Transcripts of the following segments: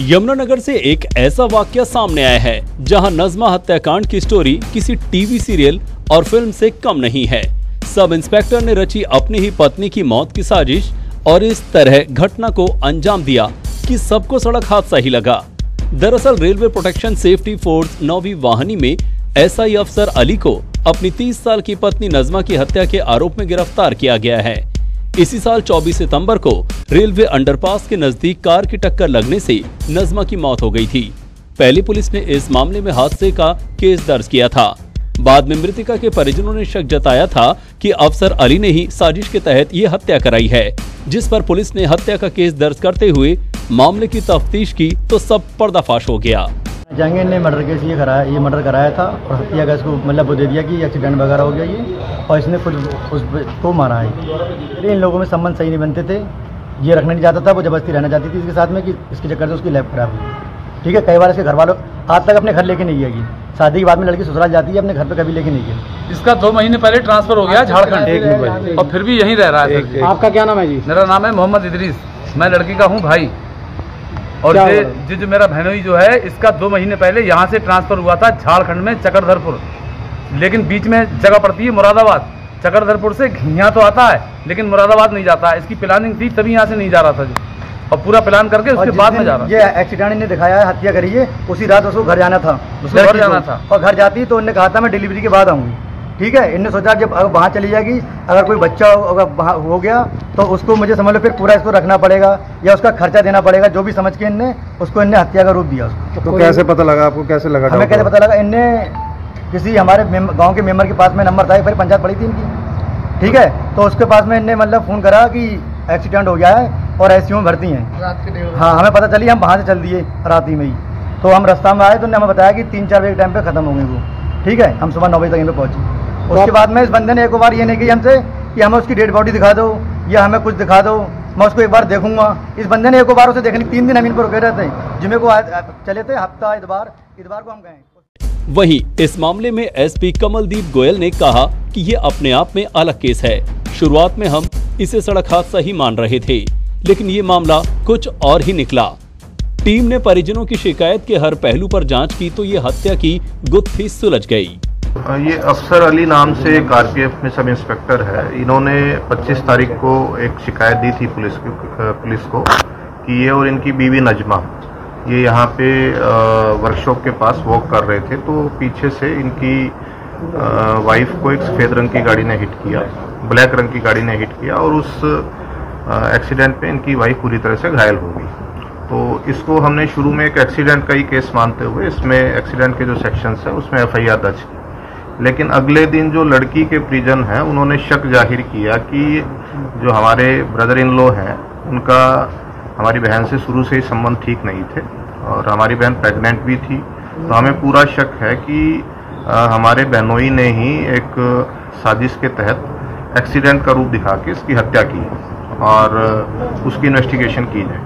यमुनानगर से एक ऐसा वाकया सामने आया है जहां नजमा हत्याकांड की स्टोरी किसी टीवी सीरियल और फिल्म से कम नहीं है। सब इंस्पेक्टर ने रची अपनी ही पत्नी की मौत की साजिश और इस तरह घटना को अंजाम दिया कि सबको सड़क हादसा ही लगा। दरअसल रेलवे प्रोटेक्शन सेफ्टी फोर्स 9वीं वाहिनी में एसआई अफसर अली को अपनी 30 साल की पत्नी नजमा की हत्या के आरोप में गिरफ्तार किया गया है। इसी साल 24 सितंबर को रेलवे अंडरपास के नजदीक कार की टक्कर लगने से नजमा की मौत हो गई थी। पहले पुलिस ने इस मामले में हादसे का केस दर्ज किया था। बाद में मृतका के परिजनों ने शक जताया था कि अफसर अली ने ही साजिश के तहत ये हत्या कराई है, जिस पर पुलिस ने हत्या का केस दर्ज करते हुए मामले की तफ्तीश की तो सब पर्दाफाश हो गया। जहांगीर ने मर्डर केस ये मर्डर कराया था और हत्या का इसको मतलब वो दे दिया कि एक्सीडेंट वगैरह हो गया ये, और इसने खुद उसको मारा है। इन लोगों में संबंध सही नहीं बनते थे, ये रखना नहीं चाहता था, वो जबरदस्ती रहना चाहती थी इसके साथ में कि इसके चक्कर से उसकी लाइफ खराब हुई। ठीक है, कई बार इसके घर वालों आज तक अपने घर लेके नहीं आएगी, शादी के बाद में लड़की ससुराल जाती है, अपने घर पे कभी लेके नहीं गई। इसका 2 महीने पहले ट्रांसफर हो गया झारखंड और फिर भी यहीं रह रहा है। आपका क्या नाम है जी? मेरा नाम है मोहम्मद इदरीस, मैं लड़की का हूँ भाई, और ये जो मेरा बहनोई जो है इसका 2 महीने पहले यहाँ से ट्रांसफर हुआ था झारखंड में चकरधरपुर, लेकिन बीच में जगह पड़ती है मुरादाबाद। चकरधरपुर से यहाँ तो आता है लेकिन मुरादाबाद नहीं जाता, इसकी प्लानिंग थी तभी यहाँ से नहीं जा रहा था जी, और पूरा प्लान करके उसके बाद में जा रहा। ये एक्सीडेंट ने दिखाया है, हत्या करी है, उसी रात उसको घर जाना था, उसको घर जाना था और घर जाती तो उन्होंने कहा था मैं डिलीवरी के बाद आऊँगी। ठीक है, इन्होंने सोचा जब वहाँ चली जाएगी अगर कोई बच्चा अगर हो गया तो उसको मुझे समझ लो फिर पूरा इसको रखना पड़ेगा या उसका खर्चा देना पड़ेगा, जो भी समझ के इनने उसको इनने हत्या का रूप दिया उसको। तो कैसे पता लगा आपको? कैसे लगा? हमें कैसे पता लगा? इनने किसी हमारे गाँव के मेम्बर के पास में नंबर था, फिर पंचायत पड़ी थी इनकी। ठीक है, तो उसके पास में इनने मतलब फ़ोन करा कि एक्सीडेंट हो गया है और ऐसी भर्ती हैं रात के। हाँ, हमें पता चली, हम वहाँ से चल दिए रात ही में ही, तो हम रास्ता में आए तो उन्होंने हमें बताया कि 3-4 बजे के टाइम पर ख़त्म हो गई वो। ठीक है, हम सुबह 9 बजे तक यहाँ पे पहुँचे। उसके बाद में इस बंदे ने एक बार ये नहीं कही हमसे कि हमें उसकी डेड बॉडी दिखा दो या हमें कुछ दिखा दो, मैं उसको एक बार देखूंगा। इस बंदे ने एक बार उसे देखने 3 दिन हम इन पर रुके रहते हैं, जुमे को चले थे, हफ्ता इतवार को हम गए। वहीं इस मामले में एसपी कमलदीप गोयल ने कहा कि ये अपने आप में अलग केस है, शुरुआत में हम इसे सड़क हादसा ही मान रहे थे लेकिन ये मामला कुछ और ही निकला। टीम ने परिजनों की शिकायत के हर पहलू पर जाँच की तो ये हत्या की गुत्थी सुलझ गयी। ये अफसर अली नाम से एक आरपीएफ में सब इंस्पेक्टर है, इन्होंने 25 तारीख को एक शिकायत दी थी पुलिस को कि ये और इनकी बीवी नजमा ये यहाँ पे वर्कशॉप के पास वॉक कर रहे थे, तो पीछे से इनकी वाइफ को एक सफ़ेद रंग की गाड़ी ने हिट किया, ब्लैक रंग की गाड़ी ने हिट किया और उस एक्सीडेंट पे इनकी वाइफ पूरी तरह से घायल हो गई। तो इसको हमने शुरू में एक एक्सीडेंट का ही केस मानते हुए इसमें एक्सीडेंट के जो सेक्शंस हैं उसमें एफआईआर दर्ज की, लेकिन अगले दिन जो लड़की के परिजन हैं उन्होंने शक जाहिर किया कि जो हमारे ब्रदर इन लॉ हैं उनका हमारी बहन से शुरू से ही संबंध ठीक नहीं थे और हमारी बहन प्रेग्नेंट भी थी, तो हमें पूरा शक है कि हमारे बहनोई ने ही एक साजिश के तहत एक्सीडेंट का रूप दिखा के इसकी हत्या की और उसकी इन्वेस्टिगेशन की जाए।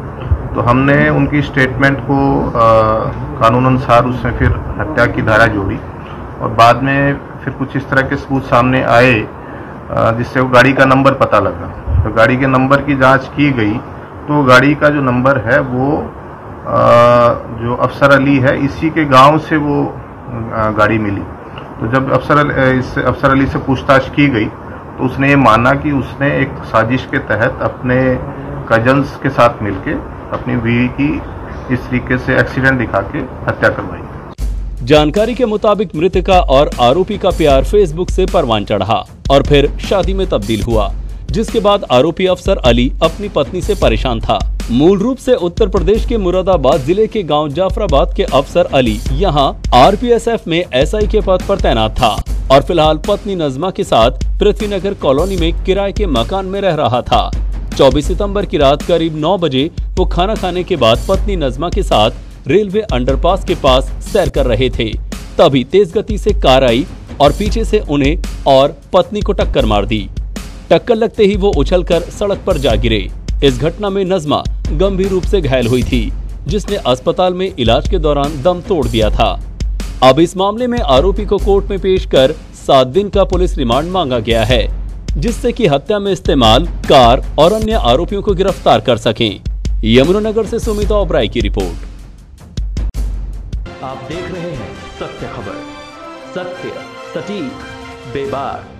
तो हमने उनकी स्टेटमेंट को कानून अनुसार उसमें फिर हत्या की धारा जोड़ी और बाद में फिर कुछ इस तरह के सबूत सामने आए जिससे वो गाड़ी का नंबर पता लगा। तो गाड़ी के नंबर की जांच की गई तो गाड़ी का जो नंबर है वो जो अफसर अली है इसी के गांव से वो गाड़ी मिली। तो जब अफसर अली से पूछताछ की गई तो उसने ये माना कि उसने एक साजिश के तहत अपने कजन्स के साथ मिलके अपनी बीवी की इस तरीके से एक्सीडेंट दिखा के हत्या करवाई। जानकारी के मुताबिक मृतका और आरोपी का प्यार फेसबुक से परवान चढ़ा और फिर शादी में तब्दील हुआ, जिसके बाद आरोपी अफसर अली अपनी पत्नी से परेशान था। मूल रूप से उत्तर प्रदेश के मुरादाबाद जिले के गांव जाफराबाद के अफसर अली यहां आरपीएसएफ में एसआई के पद पर तैनात था और फिलहाल पत्नी नजमा के साथ पृथ्वीनगर कॉलोनी में किराए के मकान में रह रहा था। 24 सितम्बर की रात करीब 9 बजे वो खाना खाने के बाद पत्नी नजमा के साथ रेलवे अंडरपास के पास सैर कर रहे थे, तभी तेज गति से कार आई और पीछे से उन्हें और पत्नी को टक्कर मार दी। टक्कर लगते ही वो उछलकर सड़क पर जा गिरे। इस घटना में नजमा गंभीर रूप से घायल हुई थी, जिसने अस्पताल में इलाज के दौरान दम तोड़ दिया था। अब इस मामले में आरोपी को कोर्ट में पेश कर 7 दिन का पुलिस रिमांड मांगा गया है, जिससे कि हत्या में इस्तेमाल कार और अन्य आरोपियों को गिरफ्तार कर सके। यमुनानगर से सुमिता ओब्रई की रिपोर्ट। आप देख रहे हैं सत्य खबर, सत्य, सटीक, बेबाक।